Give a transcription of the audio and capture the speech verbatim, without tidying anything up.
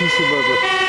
нищий базар.